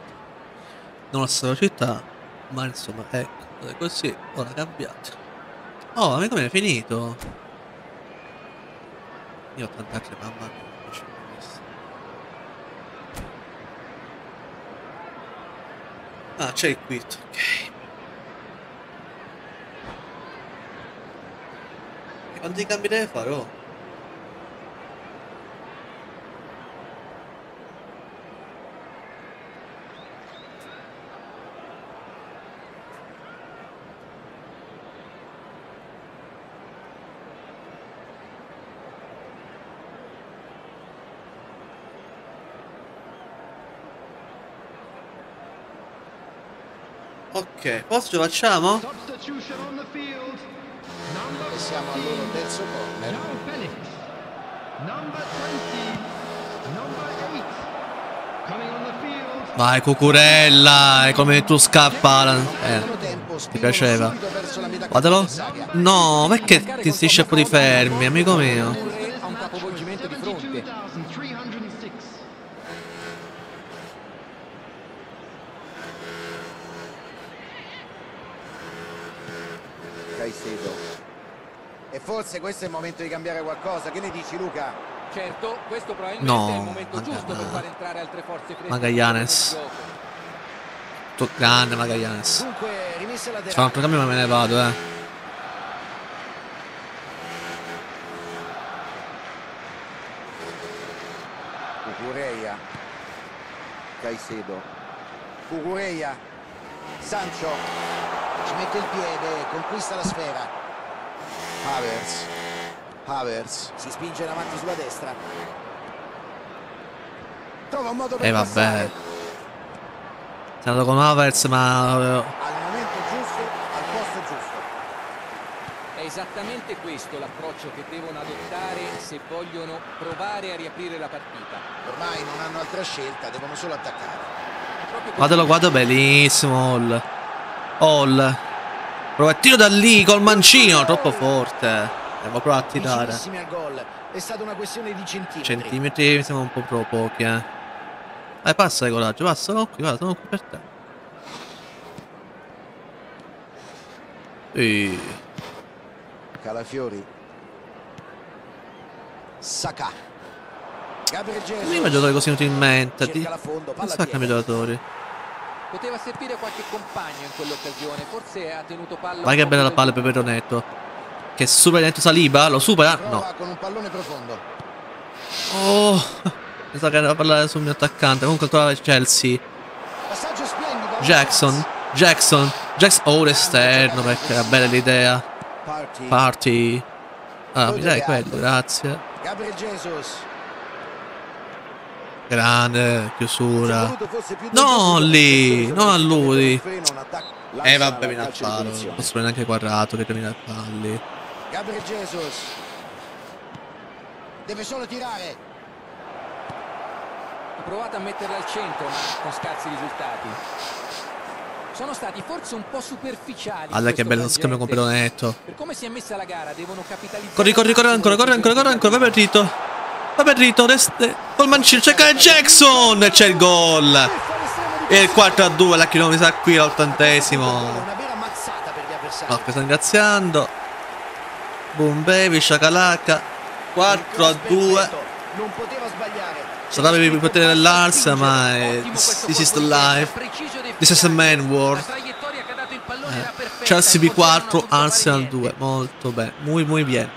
Non la società, ma insomma, ecco, così ora cambiato. Oh, amico me è finito. Io ho tanta che mamma mia, non faccio questo. Ah, c'è il quit, ok. E quanti cambi deve fare, oh? Ok, posto facciamo? E siamo al loro terzo corner. Vai Cucurella, è come tu scappa. Ti piaceva. Guardalo. No, perché ti si sciappo di fermi, amico mio? Ha un capovolgimento di fronte. E forse questo è il momento di cambiare qualcosa. Che ne dici, Luca? Certo, questo probabilmente no, è il momento giusto per far entrare altre forze. Magallanes. Grande Magallanes. Dunque, rimessa laterale. C'è un altro cambio ma me ne vado, Cucureia. Caicedo. Cucureia. Sancho. Ci mette il piede, conquista la sfera. Havers si spinge in avanti sulla destra. Trova un modo per passare. È andato con Havers, ma al momento giusto, al posto giusto. È esattamente questo l'approccio che devono adottare se vogliono provare a riaprire la partita. Ormai non hanno altra scelta, devono solo attaccare. Guardalo, guarda, bellissimo. All prova il tiro da lì col mancino, troppo forte. Devo provare a tirare. È stata una questione di centimetri. Centimetri mi sembra un po' troppo pochi, Vai, passa, coraggio, passa, qui, guarda, sono qui per te. Calafiori. Saka. Prima giocare così inutilmente. Non sa cambiare giocatori. Poteva servire qualche compagno in quell'occasione, forse ha tenuto palla. Vai che bella la palla per Pedronetto. Che supera dentro Saliba, lo supera? No. Con un pallone profondo. Oh! Pensavo che era la palla sul mio attaccante, comunque ancora Chelsea. Passaggio splendido. Jackson. Oh, l'esterno, perché era bella l'idea. Party. Ah, mi dai quello, grazie. Gabriel Jesus. Grande chiusura. No lì, non a lui. E vabbè, mina al palo. Non posso prendere anche Quadrato che termina al palli. Gabriel Jesus deve solo tirare. Ha provato a metterla al centro, ma con scarsi risultati. Sono stati forse un po' superficiali. Guarda che bello scambio con Pedronetto. Per come si è messa la gara, devono capitalizzare. Corri ancora, vai per Tito. Va per Rito, col mancino, cerca Jackson e c'è il gol. E il 4-2, la chilomisa sa qui all'80°. No, sta ringraziando. Boom baby, shakalaka. 4-2. Non poteva sbagliare. Sarebbe il potere dell'Arsa, ma this is the life. This is the man world. Chelsea B4, Arsenal 2. Molto bene, muy bien.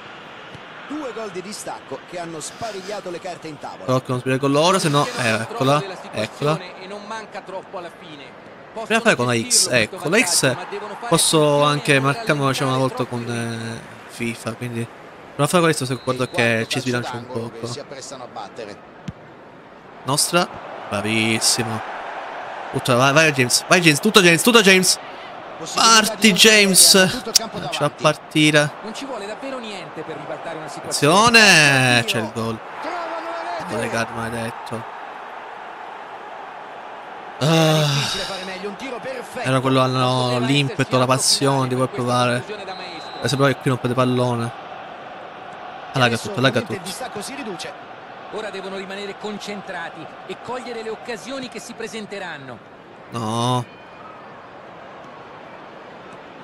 Gol di distacco che hanno sparigliato le carte in tavola. Però che non sbagliare con loro, se no, eccola. E non manca troppo alla fine. Prima fare con la X, ecco. Con la X posso anche marcarmi, lo facciamo una volta con FIFA, quindi non fare questo se guardo che ci sbilancio un poco. Si apprestano a battere. Nostra, bravissimo. Vai James, tutto James. Parti James. C'è a partire. Non ci vuole davvero niente per ribaltare una situazione. C'è il gol. Regard maledetto. Era quello hanno l'impeto, la passione di provare. Sembra che qui non prende pallone. Allarga tutto. Il distacco si riduce. Ora devono rimanere concentrati e cogliere le occasioni che si presenteranno. No.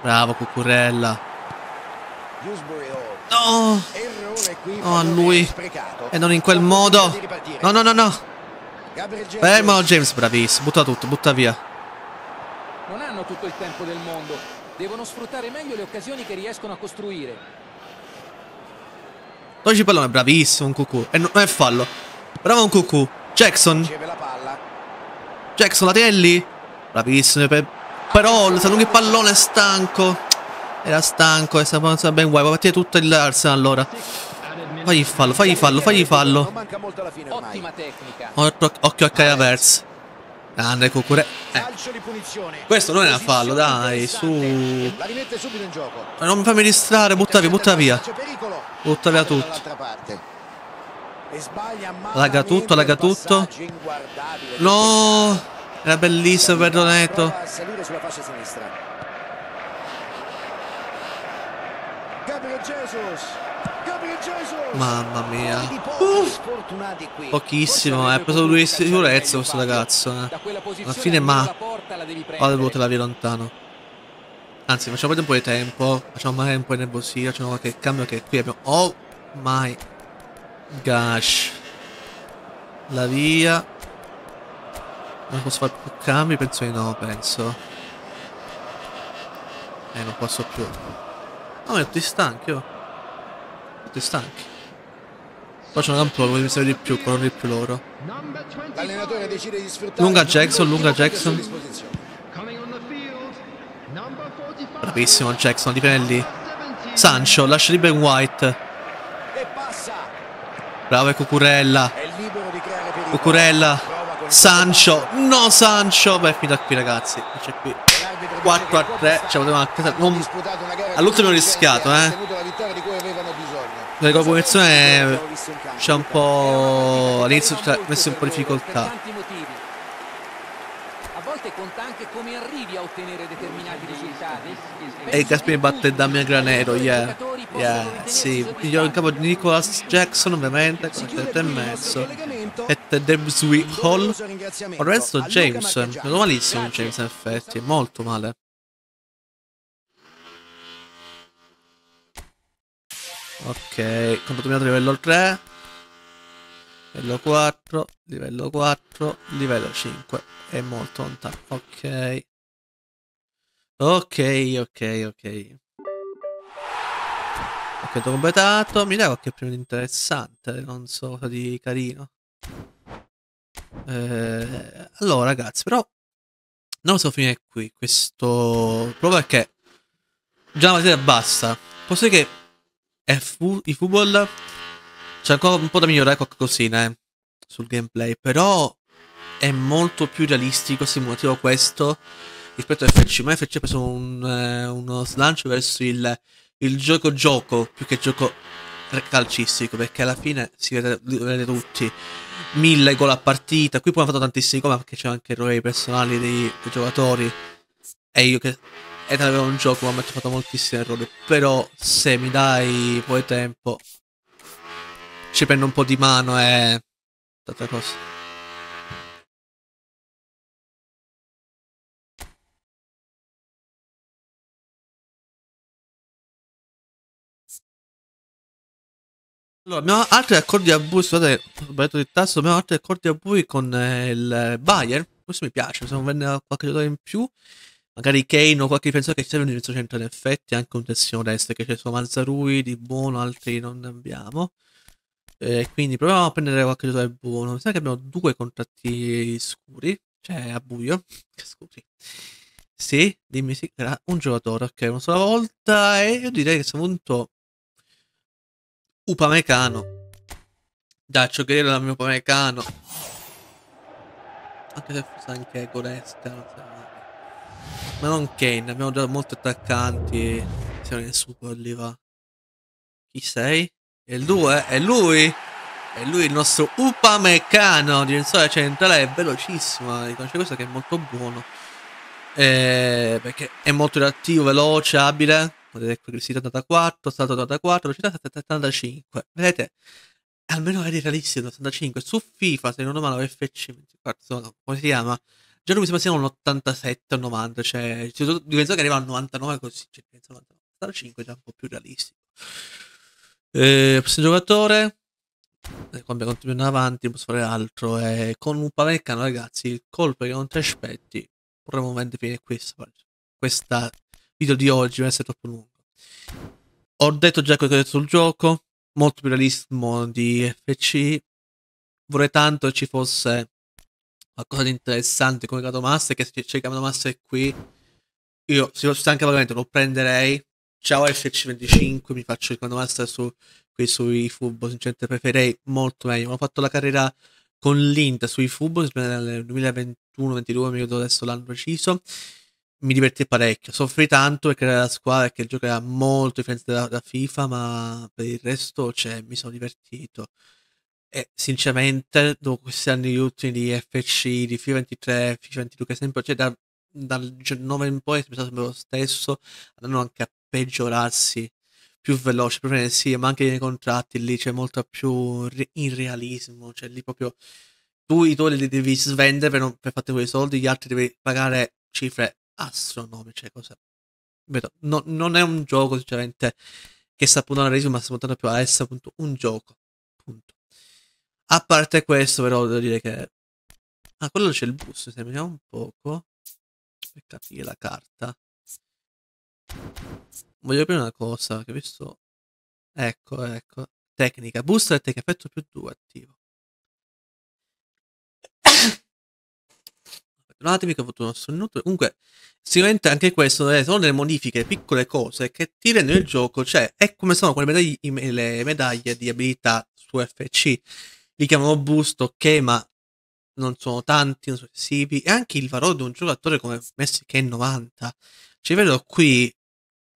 Bravo Cucurella. No. No, a lui. E non in quel modo. No, no, no, no. Fermo James, bravissimo. Butta tutto, butta via. Non hanno tutto il tempo del mondo. Devono sfruttare meglio le occasioni che riescono a costruire. Togli il pallone, bravissimo, un cucù. E non è fallo. Bravo un cucù. Jackson, Latelli. Bravissimo. Però salunga il pallone, è stanco. Era stanco, e stava ben guai. Va a partire tutto il Arsenal allora. Fagli fallo. Ottima tecnica. Occhio a Caiavers. Grande Cucure. Questo non è un fallo, dai, su. Non fammi distrarre, butta via. Butta via tutto. Allarga tutto. No! Era bellissimo, perdonetto. Mamma mia. Pochissimo, ha preso lui sicurezza questo ragazzo. Alla fine devo te la via lontano. Anzi, facciamo un po' di tempo. Facciamo magari un po' di nervosità. Facciamo qualche cambio che qui abbiamo. Oh my gosh. La via. Non posso fare più cambi? Penso di no, penso. Non posso più. No, tutti stanchi, oh. Tutti stanchi. Poi c'è un campo, voglio sapere di più, corrono di più loro. L'allenatore decide di sfruttare. Lunga Jackson. Bravissimo Jackson, dipende lì. Sancho, lascia di Ben White. Bravo Cucurella. Sancho, no Sancho. Beh, fino a qui ragazzi, c'è qui 4-3, ce la potevamo all'ultimo rischiato, La ricostruzione c'è un po' all'inizio, ci ha messo un po' di difficoltà. A volte conta anche come arrivi a ottenere determinati risultati. E Gaspi batte Damian Granero, sì, io in capo di Nicholas Jackson ovviamente, con 7,5. E Debswi Hall. Il resto James, è malissimo James in effetti, molto male. Ok, combattimento livello 3, livello 4, livello 5, è molto lontano, ok. Ok, ho completato, mi dai qualche primo interessante, non so cosa di carino. Allora ragazzi, però non so finire qui, questo... proprio perché già la partita basta, posso dire che... eFootball c'è ancora un po' da migliorare qualcosina sul gameplay, però è molto più realistico simulativo questo rispetto a FC. Ma FC ha preso uno slancio verso il gioco più che gioco calcistico, perché alla fine si vede tutti 1000 gol a partita. Qui poi hanno fatto tantissimi gol, ma perché c'è anche errori personali dei giocatori e io che avevo un gioco, ma ci ho fatto moltissimi errori. Però se mi dai poi tempo ci prendo un po' di mano e tanta cosa. Allora, abbiamo altri accordi a bui. Scusate, ho sbagliato il tasto. Abbiamo altri accordi a bui con il Bayer. Questo mi piace, se non vende qualche giocatore in più. Magari Kane o qualche difensore che serve un difensore centro, in effetti, anche un terzino destro che c'è su Manzarui, di buono, altri non ne abbiamo. Quindi proviamo a prendere qualche giocatore buono. Mi sa che abbiamo 2 contratti scuri, cioè a buio. Scusi. Sì, dimmi sì, era un giocatore, ok, una sola volta e io direi che a questo punto Upamecano. Daccio Guerrero dal mio Upamecano. Anche se forse anche Goresca, non so. Ma non Kane, abbiamo già molti attaccanti. Siamo nel super lì va. Chi sei? È lui, eh? È lui? È lui il nostro Upamecano, difensore centrale, è velocissimo. C'è questo che è molto buono. Perché è molto reattivo, veloce, abile. Potete, ecco, il 74, stato 84, velocità 75. Vedete? Almeno è realistico 85. Su FIFA, se non ho male, FC24, come si chiama? Già lui mi sembra sia un 87, 90, cioè penso che arriva al 99 così, cioè, penso 95 è già un po' più realistico. Prossimo giocatore, quando continuiamo avanti, non posso fare altro. Con un paveccano, ragazzi, il colpo che non ti aspetti, probabilmente finire questa video di oggi, va a essere troppo lungo. Ho detto già quello che ho detto sul gioco, molto più realismo di FC. Vorrei tanto che ci fosse qualcosa di interessante come Camano Master, che se c'è Camano Master qui, io se fosse anche veramente lo prenderei. Ciao FC25, mi faccio il Camano Master qui su eFootball, sinceramente preferirei molto meglio. Ho fatto la carriera con l'Inter su eFootball nel 2021-22, mi ricordo adesso l'anno preciso. Mi divertì parecchio, soffrì tanto perché era la squadra, che il gioco era molto differente da FIFA, ma per il resto, cioè, mi sono divertito. E sinceramente, dopo questi anni ultimi di FC, di FIFA23, FIFA22, che sempre, cioè, dal 19 in poi è sempre lo stesso, andando anche a peggiorarsi, più veloce, più frenesia, ma anche nei contratti lì c'è molto più irrealismo, cioè lì proprio tu i tuoi li devi svendere per fare quei soldi, gli altri devi pagare cifre astronomiche, cosa non è un gioco sinceramente che sta puntando al realismo, ma sta puntando più a essere appunto un gioco, punto. A parte questo, però devo dire che quello c'è il bus, se vediamo un poco per capire la carta. Voglio capire una cosa, che ho visto, ecco tecnica, booster e tecnica, effetto più 2 attivo. Un attimo che ho fatto uno stonnuto. Comunque sicuramente anche questo sono delle modifiche, piccole cose che ti rendono il gioco, cioè è come sono quelle le medaglie di abilità su FC, li chiamano boost, ok, ma non sono tanti, non sono eccessivi. E anche il valore di un giocatore come Messi, che è 90, cioè vedo qui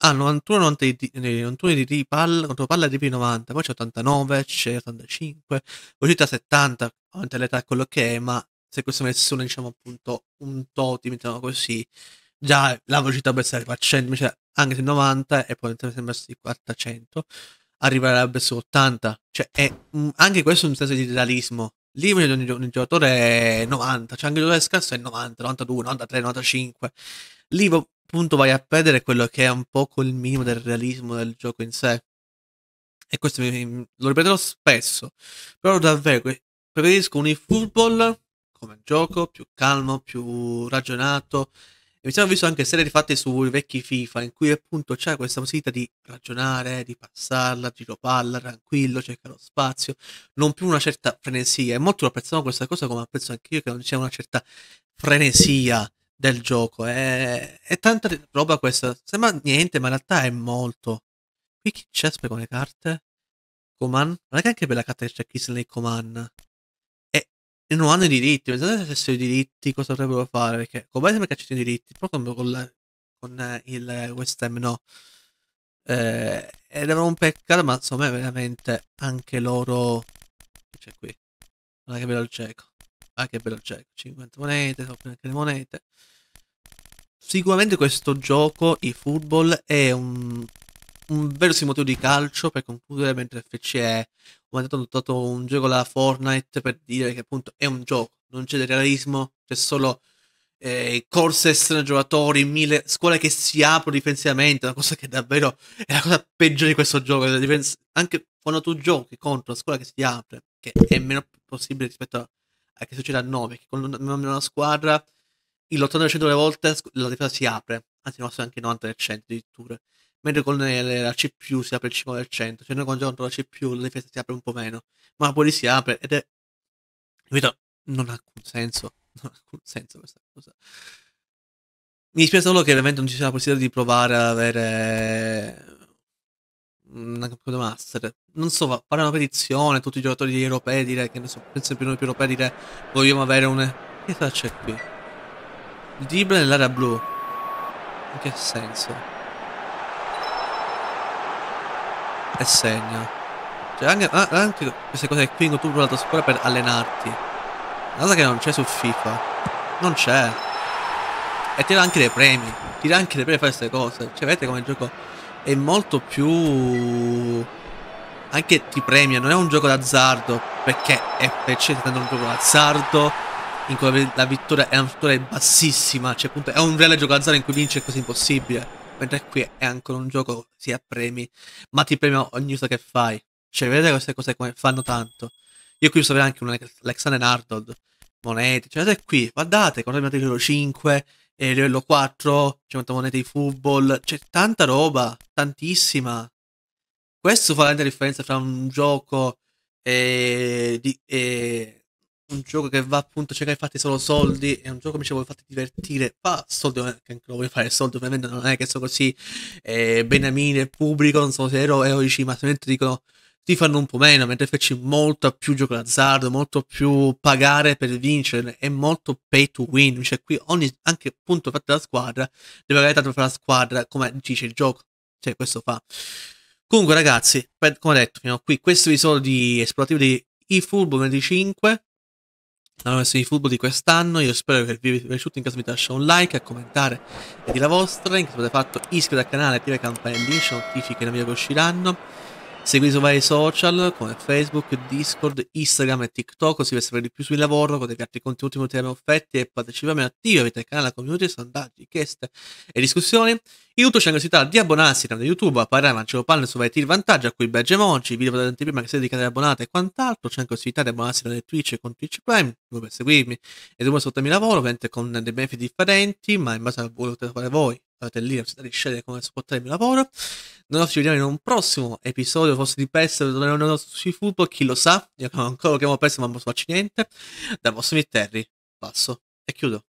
a 91 di palla contro palla di P90, poi c'è 89, c'è 85, poi c'è 70, ovviamente l'età è quello che è, ma se questo messo, diciamo, appunto un totem, mettiamo così, già la velocità per arriva a 100, invece anche se 90 e poi sembra di 40 a 100 arriverebbe su 80, cioè è anche questo è un senso di realismo. Lì ogni giocatore è 90, cioè anche il giocatore scarso è 90, 92, 93, 95. Lì appunto vai a perdere quello che è un po' il minimo del realismo del gioco in sé, e questo lo ripeterò spesso, però davvero preferisco un eFootball come gioco più calmo, più ragionato. E mi siamo visto anche serie rifatte sui vecchi FIFA, in cui appunto c'è questa possibilità di ragionare, di passarla, giro palla, tranquillo, cercare lo spazio, non più una certa frenesia. E molti lo apprezzano questa cosa, come apprezzo anche io, che non c'è una certa frenesia del gioco. È tanta roba questa, sembra niente, ma in realtà è molto. Qui chi c'è con le carte? Coman? Non è che anche per la carta che c'è Kisley Coman. E non hanno i diritti, pensate se avessero i diritti cosa dovrebbero fare, perché con Bayern sembra che ci siano i diritti, proprio con il West Ham no. Ed era un peccato, ma insomma veramente anche loro. C'è qui, guarda che bello il cieco, ah che bello il cieco, 50 monete, sono anche le monete. Sicuramente questo gioco, eFootball, è un vero simulatore di calcio, per concludere, mentre FC è ho un gioco alla Fortnite, per dire che appunto è un gioco, non c'è del realismo, c'è solo corse estreme giocatori, 1000 scuole che si aprono difensivamente, una cosa che davvero è la cosa peggiore di questo gioco. Anche quando tu giochi contro la scuola che si apre, che è meno possibile rispetto a che succede a 9, che con una squadra il 80% delle volte la difesa si apre, anzi no, anche il 90% addirittura, mentre con la C+ si apre il 5%, cioè noi quando giochiamo la C+, la difesa si apre un po' meno, ma poi si apre ed è, capito? Non ha alcun senso questa cosa. Mi dispiace solo che veramente non ci sia la possibilità di provare ad avere una campionato master, non so, fare una petizione, tutti i giocatori europei dire che ne so, penso più noi più europei dire vogliamo avere un, che cosa c'è qui? Il dribbler nell'area blu, in che senso? E segna, cioè anche queste cose qui tu provi la tua scuola per allenarti, una cosa che non c'è su FIFA, non c'è, e tira anche dei premi, fare queste cose, cioè vedete come il gioco è molto più, anche ti premia, non è un gioco d'azzardo, perché FC è un gioco d'azzardo in cui la vittoria è una vittoria bassissima, cioè appunto è un reale gioco d'azzardo in cui vince è così impossibile, mentre qui è ancora un gioco si a premi, ma ti premia ogni uso che fai, cioè vedete queste cose come fanno tanto. Io qui uso anche un Alexander Arnold, monete, cioè vedete qui, guardate, quando abbiamo livello 5 e livello 4, 50 monete di football, c'è tanta roba, tantissima. Questo fa la differenza tra un gioco un gioco che va appunto a cercare di farti solo soldi e un gioco invece vuole farti divertire. Fa soldi, anche lo vuoi fare soldi, ovviamente non è che sono così beniamine, pubblico, non sono eroici, ma solamente dicono ti fanno un po' meno, mentre FC molto più gioco d'azzardo, molto più pagare per vincere, è molto pay to win, cioè qui ogni anche punto fatto dalla squadra deve avere tanto per la squadra, come dice il gioco, cioè questo fa. Comunque ragazzi, come ho detto, fino a qui questo episodio di esplorativo di eFootball 25, l'hanno messo eFootball di quest'anno, io spero che vi sia piaciuto, in caso vi lascio un like, a commentare e di la vostra, in caso avete fatto iscrivetevi al canale, attivate la campanellina, ci sono notifiche nelle video che usciranno, seguite su vari social come Facebook, Discord, Instagram e TikTok, così per sapere di più sul lavoro, con degli altri contenuti materiali offerti e partecipazione attiva, avete il canale, la community, sondaggi, richieste e discussioni. In tutto c'è la necessità di abbonarsi da YouTube, a parlare, ma ce lo parlo su vari tier vantaggi, a cui badge emoji, video per l'anteprima che siete dedicati ad abbonate e quant'altro. C'è anche la possibilità di abbonarsi da Twitch e con Twitch Prime, dove per seguirmi e dove sottomi lavoro, ovviamente con dei benefit differenti, ma in base a quello che potete fare voi, fate lì la possibilità di scegliere come supportare il mio lavoro. Noi ci vediamo in un prossimo episodio, forse di PES, non sui football, chi lo sa, io ancora lo chiamo PES ma non posso farci niente. Da vostro Terry, passo e chiudo.